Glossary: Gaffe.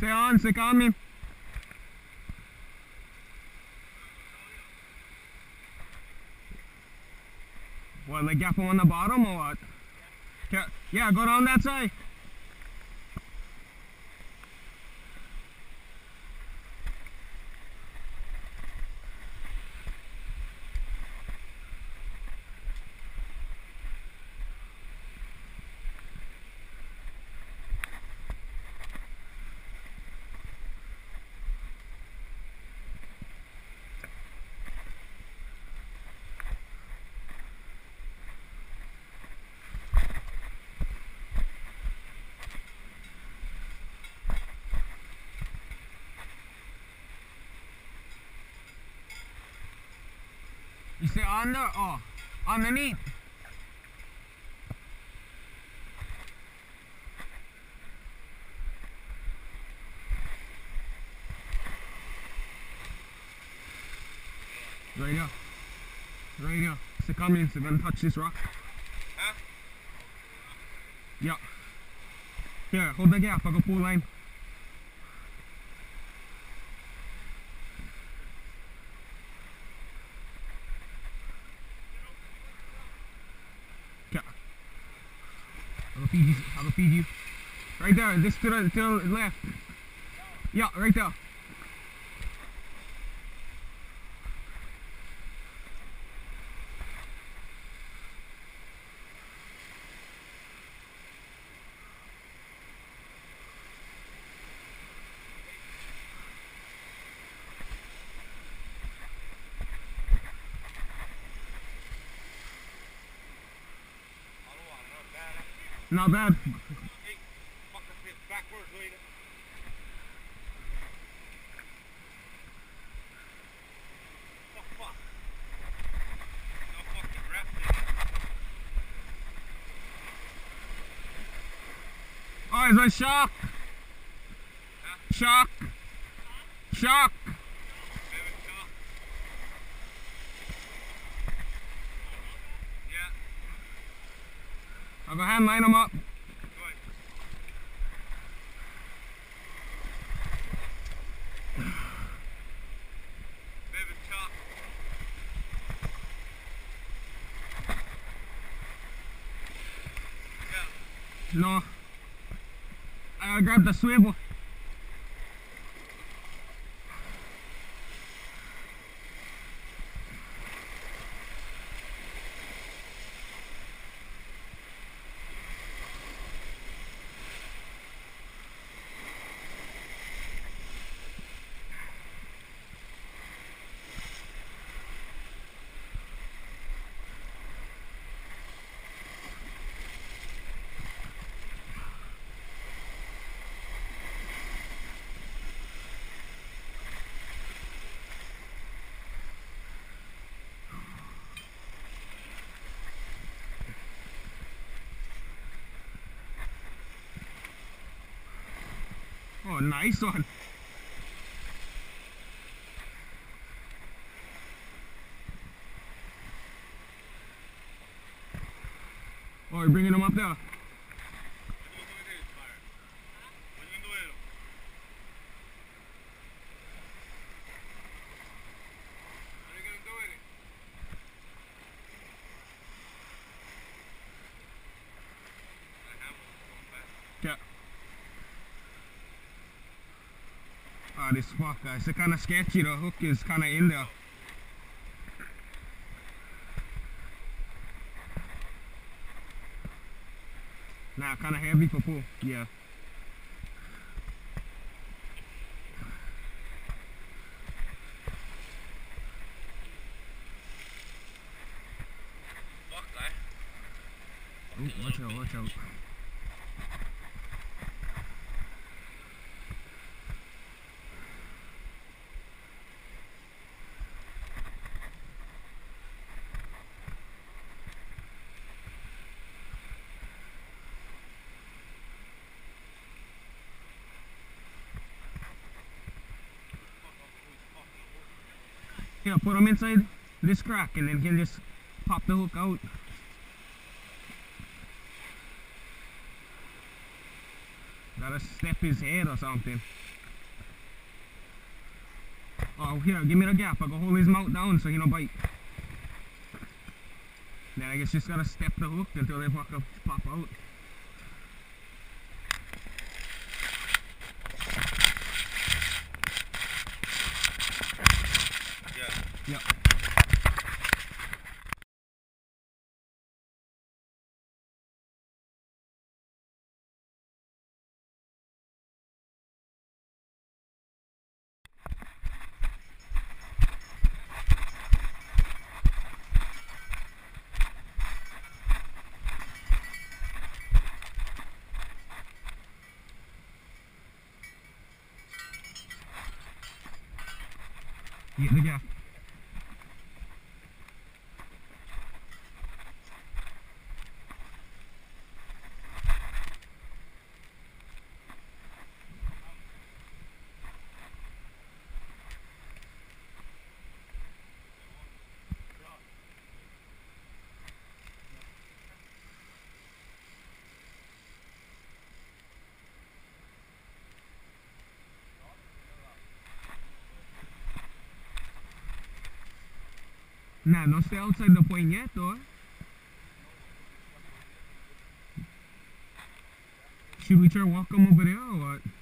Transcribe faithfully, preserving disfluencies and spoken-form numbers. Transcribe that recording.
Se on, se calmi. What, like Gaffe on the bottom or what? Yeah, yeah, go down that side. You say under or underneath? Right here. Right here. So come in, so then touch this rock. Huh? Yeah. Here, hold the gap, I got pull line. I'll feed you. I'll feed you. Right there. This to the, to the left. Yeah, right there. Not bad. Oh, it's a shark. Shark. Shark. I'll go ahead and line them up. Good. Baby chop. Yeah. No. I'll grab the swivel. Oh, nice one. Oh, you're bringing them up there. Oh, this spot, guys, it's kind of sketchy. The hook is kind of in there. Nah, kind of heavy for pull. Yeah. Fuck, guy. Ooh, watch out! Watch out! Yeah, put them inside this crack and then you can just pop the hook out. Gotta step his head or something. Oh, here, give me the gap. I go hold his mouth down so he don't bite. Then I guess you just gotta step the hook until they fuck up, pop out. Yeah. Yep. Get the gaff. Nah, don't stay outside the point yet, though. Should we try to walk him over there or what?